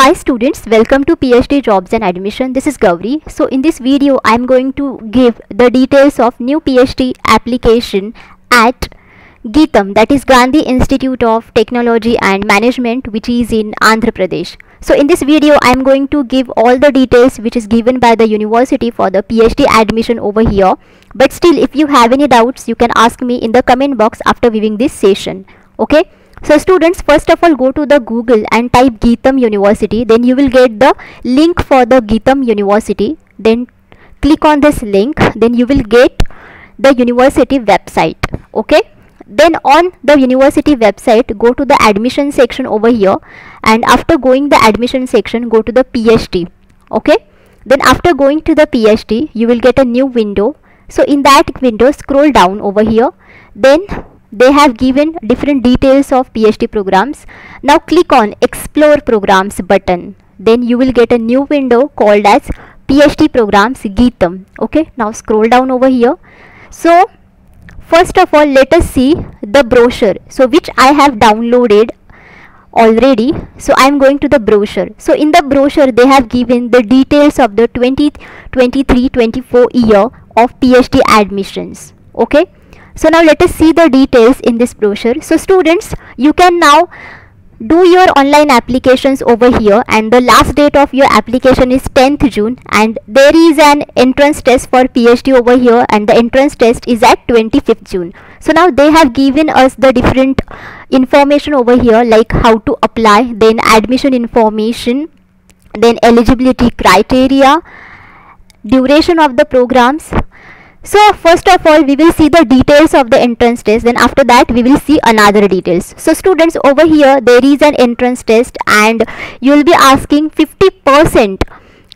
Hi students, welcome to PhD Jobs and Admission. This is Gauri. So in this video, I am going to give the details of new PhD application at GITAM, that is Gandhi Institute of Technology and Management, which is in Andhra Pradesh. So in this video, I am going to give all the details which is given by the university for the PhD admission over here. But still, if you have any doubts, you can ask me in the comment box after viewing this session. Okay. So students, first of all, go to the Google and type GITAM University. Then you will get the link for the GITAM University. Then click on this link. Then you will get the university website. Okay. Then on the university website, go to the admission section over here. And after going the admission section, go to the PhD. Okay. Then after going to the PhD, you will get a new window. So in that window, scroll down over here. Then they have given different details of PhD programs. Now click on Explore Programs button. Then you will get a new window called as PhD Programs GITAM. Okay, now scroll down over here. So first of all, let us see the brochure, so which I have downloaded already. So I am going to the brochure. So in the brochure, they have given the details of the 2023-24 year of PhD admissions. Okay. So now let us see the details in this brochure. So students, you can now do your online applications over here, and the last date of your application is 10th June, and there is an entrance test for PhD over here, and the entrance test is at 25th June. So now they have given us the different information over here, like how to apply, then admission information, then eligibility criteria, duration of the programs. So first of all, we will see the details of the entrance test. Then after that, we will see another details. So students, over here, there is an entrance test, and you will be asking 50%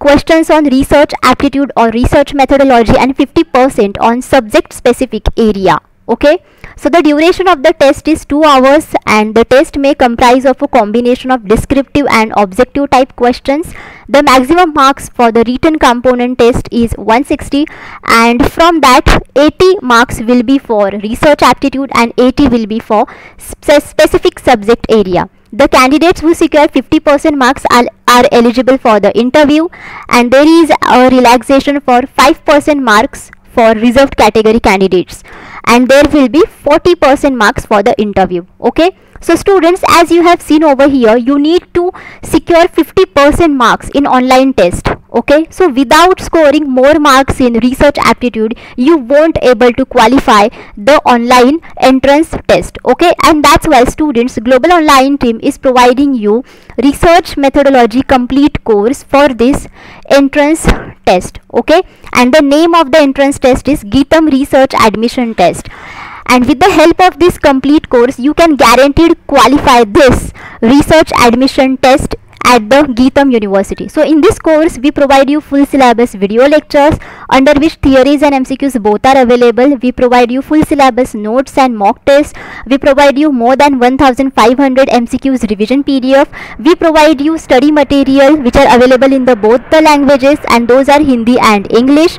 questions on research aptitude or research methodology and 50% on subject specific area. Okay. So the duration of the test is 2 hours, and the test may comprise of a combination of descriptive and objective type questions. The maximum marks for the written component test is 160, and from that 80 marks will be for research aptitude and 80 will be for specific subject area. The candidates who secure 50% marks are eligible for the interview, and there is a relaxation for 5% marks for reserved category candidates, and there will be 40% marks for the interview. Okay. So students, as you have seen over here, you need to secure 50% marks in online test. Okay. So without scoring more marks in research aptitude, you won't able to qualify the online entrance test. Okay. And that's why students, Global Online team is providing you research methodology complete course for this entrance test. Okay. And the name of the entrance test is GITAM Research Admission Test. And with the help of this complete course, you can guaranteed qualify this research admission test at the GITAM University. So in this course, we provide you full syllabus video lectures, under which theories and MCQs both are available. We provide you full syllabus notes and mock tests. We provide you more than 1500 MCQs revision PDF. We provide you study material which are available in the both the languages, and those are Hindi and English.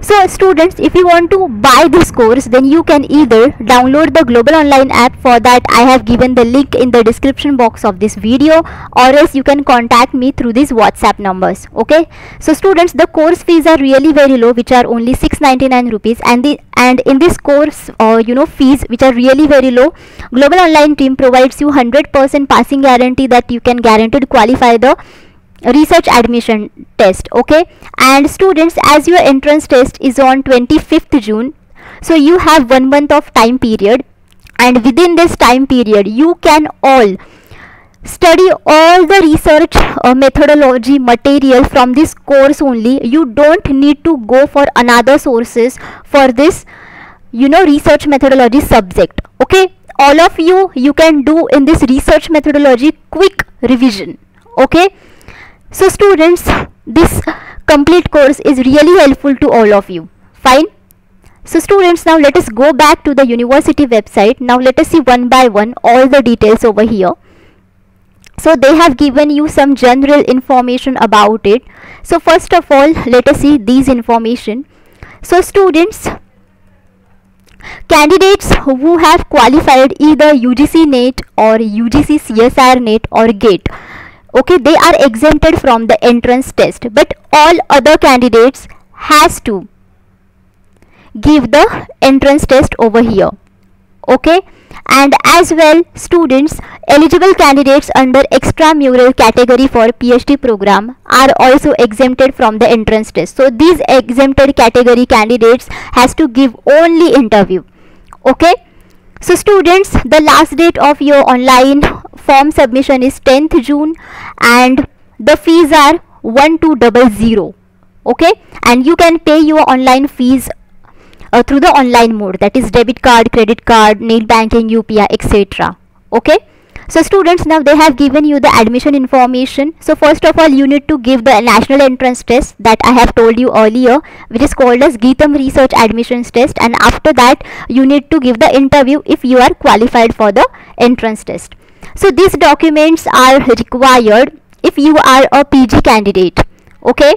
So students, if you want to buy this course, then you can either download the Global Online app. For that, I have given the link in the description box of this video, or else you can contact me through these WhatsApp numbers. Okay. So students, the course fees are really very low, which are only 699 rupees, and in this course, fees which are really very low, Global Online team provides you 100% passing guarantee that you can guaranteed qualify the research admission test. Okay. And students, as your entrance test is on 25th June, so you have 1 month of time period, and within this time period, you can all study all the research methodology material from this course only. You don't need to go for another sources for this research methodology subject. Okay. All of you can do in this research methodology quick revision. Okay. So students, this complete course is really helpful to all of you. Fine. So students, now let us go back to the university website. Now let us see one by one all the details over here. So they have given you some general information about it. So first of all, let us see these information. So students, candidates who have qualified either UGC NET or UGC CSIR NET or GATE okay, they are exempted from the entrance test, but all other candidates has to give the entrance test over here, okay. And as well, students, eligible candidates under extramural category for PhD program are also exempted from the entrance test. So these exempted category candidates has to give only interview, okay. So students, the last date of your online form submission is 10th June, and the fees are 1200, okay, and you can pay your online fees through the online mode, that is debit card, credit card, net banking, UPI, etc. Okay. So students, now they have given you the admission information. So first of all, you need to give the national entrance test that I have told you earlier, which is called as GITAM research admissions test, and after that you need to give the interview if you are qualified for the entrance test. So these documents are required if you are a PG candidate, okay.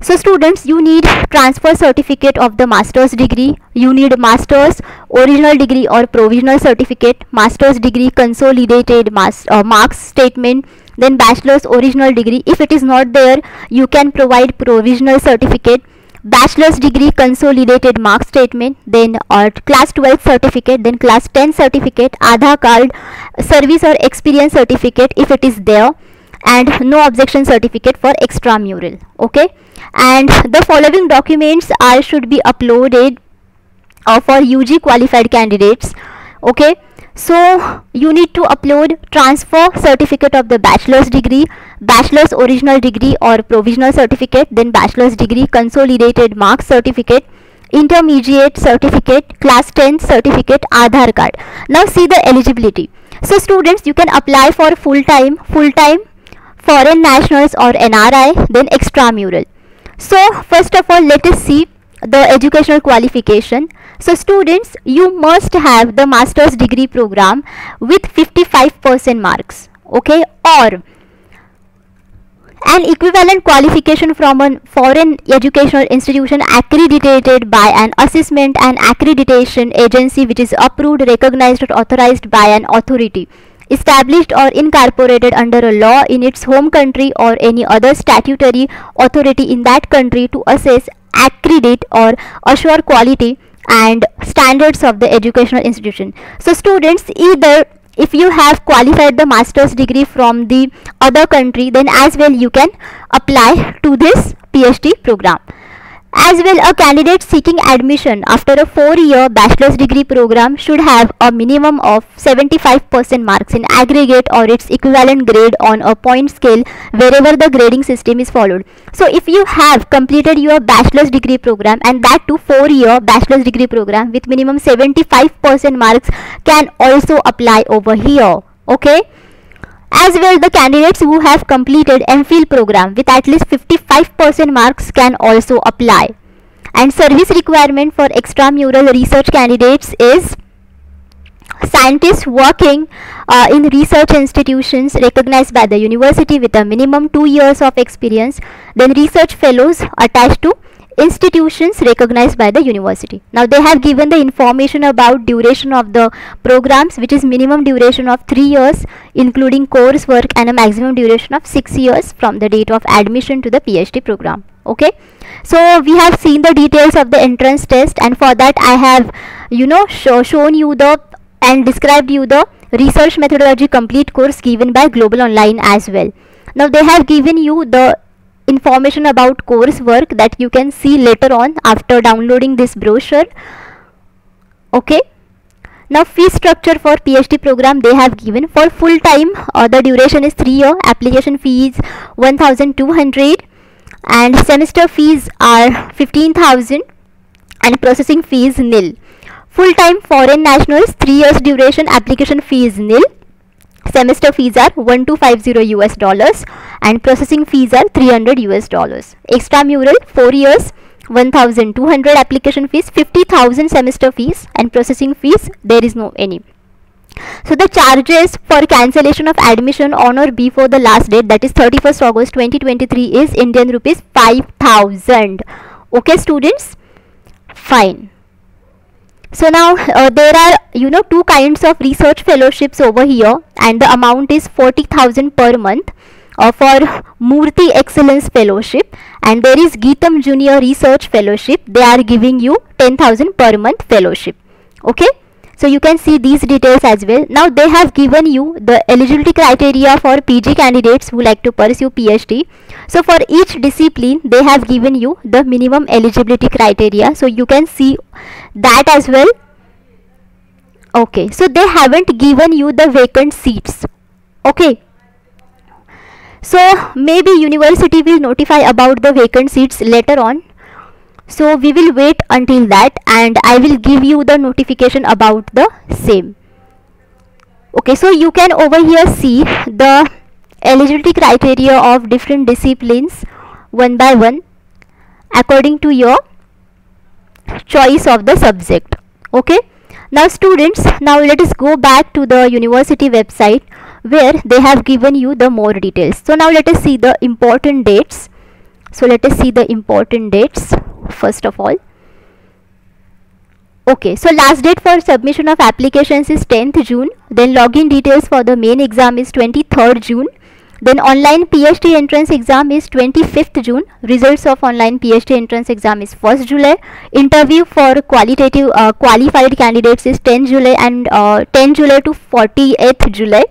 So students, you need transfer certificate of the master's degree, you need master's original degree or provisional certificate, master's degree consolidated marks statement, then bachelor's original degree. If it is not there, you can provide provisional certificate, bachelor's degree consolidated mark statement, then class 12 certificate, then class 10 certificate, Aadhaar card, service or experience certificate if it is there, and no objection certificate for extramural, okay. And the following documents are should be uploaded for UG qualified candidates, okay. So you need to upload transfer certificate of the bachelor's degree, bachelor's original degree or provisional certificate, then bachelor's degree consolidated marks certificate, intermediate certificate, class 10 certificate, Aadhaar card. Now see the eligibility. So students, you can apply for full time, foreign nationals or NRI, then extramural. So first of all, let us see the educational qualification. So students, you must have the master's degree program with 55% marks, okay, or an equivalent qualification from a foreign educational institution accredited by an assessment and accreditation agency which is approved, recognized or authorized by an authority established or incorporated under a law in its home country or any other statutory authority in that country to assess, accredit or assure quality and standards of the educational institution. So students, either if you have qualified the master's degree from the other country, then as well you can apply to this PhD program. As well, a candidate seeking admission after a 4-year bachelor's degree program should have a minimum of 75% marks in aggregate or its equivalent grade on a point scale wherever the grading system is followed. So if you have completed your bachelor's degree program, and that too 4-year bachelor's degree program with minimum 75% marks, can also apply over here, okay. As well, the candidates who have completed MPhil program with at least 55% marks can also apply. And service requirement for extramural research candidates is scientists working in research institutions recognized by the university with a minimum 2 years of experience, then research fellows attached to institutions recognized by the university. Now they have given the information about duration of the programs, which is minimum duration of 3 years including coursework and a maximum duration of 6 years from the date of admission to the PhD program, okay. So we have seen the details of the entrance test, and for that I have, you know, shown you the and described you the research methodology complete course given by Global Online as well. Now they have given you the information about coursework that you can see later on after downloading this brochure, okay. Now fee structure for PhD program they have given for full time, the duration is 3 year, application fees 1200 and semester fees are 15000 and processing fees nil. Full time foreign nationals, 3 years duration, application fees nil, semester fees are $1250 US and processing fees are $300 US. Extramural, 4 years, 1200 application fees, 50000 semester fees, and processing fees there is no any. So the charges for cancellation of admission on or before the last date, that is 31st August 2023 is Indian rupees 5000, okay students, fine. So now there are, you know, two kinds of research fellowships over here, and the amount is 40,000 per month for Murthy Excellence Fellowship, and there is GITAM Junior Research Fellowship. They are giving you 10,000 per month fellowship. Okay, so you can see these details as well. Now they have given you the eligibility criteria for PG candidates who like to pursue PhD. So for each discipline they have given you the minimum eligibility criteria, so you can see that as well. Okay, so they haven't given you the vacant seats. Okay, so maybe university will notify about the vacant seats later on, so we will wait until that, and I will give you the notification about the same. Okay, so you can over here see the eligibility criteria of different disciplines one by one according to your choice of the subject. Okay, now students, now let us go back to the university website where they have given you the more details. So now let us see the important dates. So let us see the important dates first of all. Okay, so last date for submission of applications is 10th June, then login details for the main exam is 23rd June, then online PhD entrance exam is 25th June, results of online PhD entrance exam is 1st July, interview for qualitative qualified candidates is 10th July and 10 July to 48th July,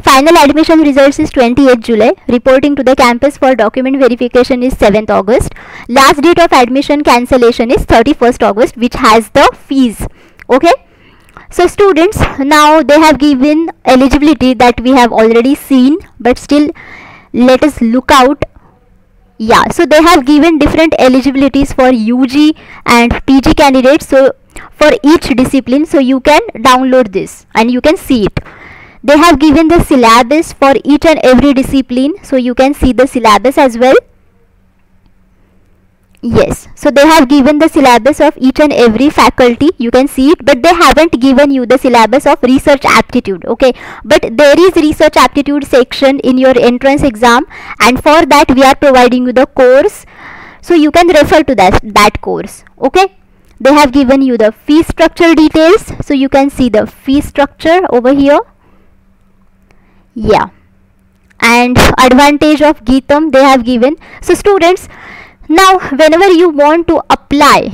final admission results is 28th July, reporting to the campus for document verification is 7th August, last date of admission cancellation is 31st August, which has the fees. Okay, so students, now they have given eligibility that we have already seen, but still let us look out. Yeah, so they have given different eligibilities for UG and PG candidates, so for each discipline, so you can download this and you can see it. They have given the syllabus for each and every discipline, so you can see the syllabus as well. Yes, so they have given the syllabus of each and every faculty, you can see it, but they haven't given you the syllabus of research aptitude. Okay, but there is research aptitude section in your entrance exam, and for that we are providing you the course, so you can refer to that course. Okay, they have given you the fee structure details, so you can see the fee structure over here. Yeah, and advantage of GITAM they have given. So students, now whenever you want to apply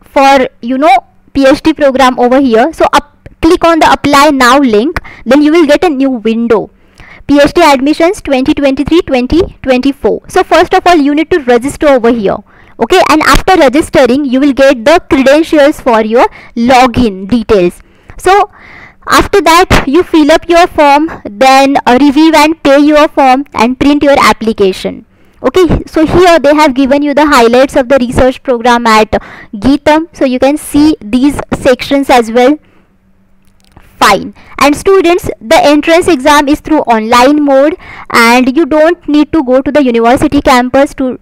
for PhD program over here, so click on the apply now link, then you will get a new window, PhD admissions 2023-2024. So first of all you need to register over here. Okay, and after registering you will get the credentials for your login details. So after that you fill up your form, then review and pay your form and print your application. Okay, so here they have given you the highlights of the research program at GITAM, so you can see these sections as well. Fine, and students, the entrance exam is through online mode, and you don't need to go to the university campus to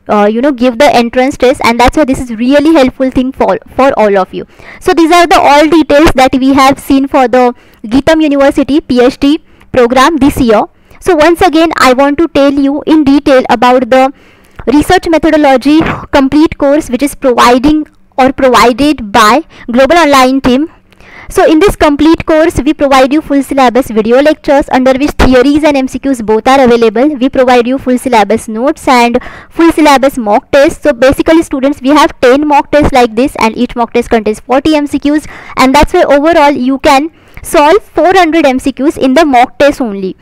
give the entrance test, and that's why this is really helpful thing for all of you. So these are the all details that we have seen for the GITAM University PhD program this year. So once again I want to tell you in detail about the research methodology complete course which is provided by Global Online team. So in this complete course we provide you full syllabus video lectures under which theories and MCQs both are available. We provide you full syllabus notes and full syllabus mock tests. So basically students, we have 10 mock tests like this, and each mock test contains 40 MCQs, and that's why overall you can solve 400 MCQs in the mock test only.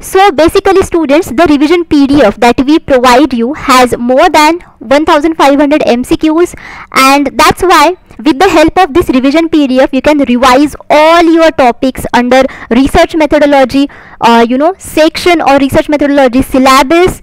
So basically students, the revision PDF that we provide you has more than 1500 MCQs, and that's why with the help of this revision PDF you can revise all your topics under research methodology section or research methodology syllabus.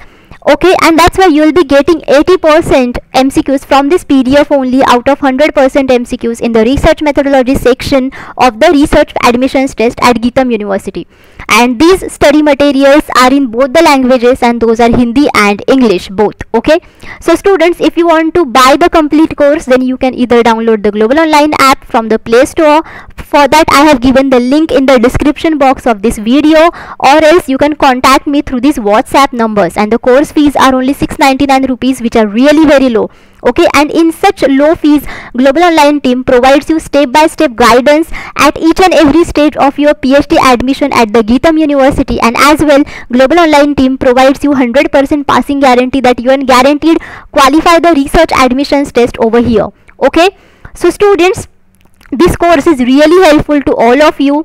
Okay, and that's why you will be getting 80% MCQs from this PDF only out of 100% MCQs in the research methodology section of the research admissions test at GITAM University. And these study materials are in both the languages, and those are Hindi and English both. Okay, so students, if you want to buy the complete course, then you can either download the Global Online app from the Play Store For that I have given the link in the description box of this video, or else you can contact me through these WhatsApp numbers. And the course fees are only 699 rupees, which are really very low. Okay, and in such low fees, Global Online team provides you step-by-step guidance at each and every stage of your PhD admission at the GITAM University. And as well, Global Online team provides you 100% passing guarantee that you are guaranteed qualify the research admissions test over here. Okay, so students, this course is really helpful to all of you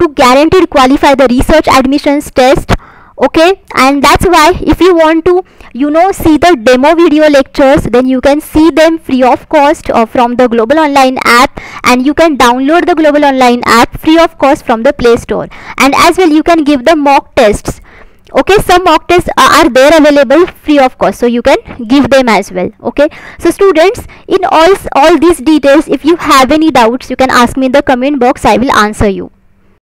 to guaranteed qualify the research admissions test. Okay, and that's why if you want to, you know, see the demo video lectures, then you can see them free of cost from the Global Online app, and you can download the Global Online app free of cost from the Play Store. And as well, you can give the mock tests. Okay, some mock tests are there available free of cost, so you can give them as well. Okay, so students, in all these details, if you have any doubts, you can ask me in the comment box. I will answer you.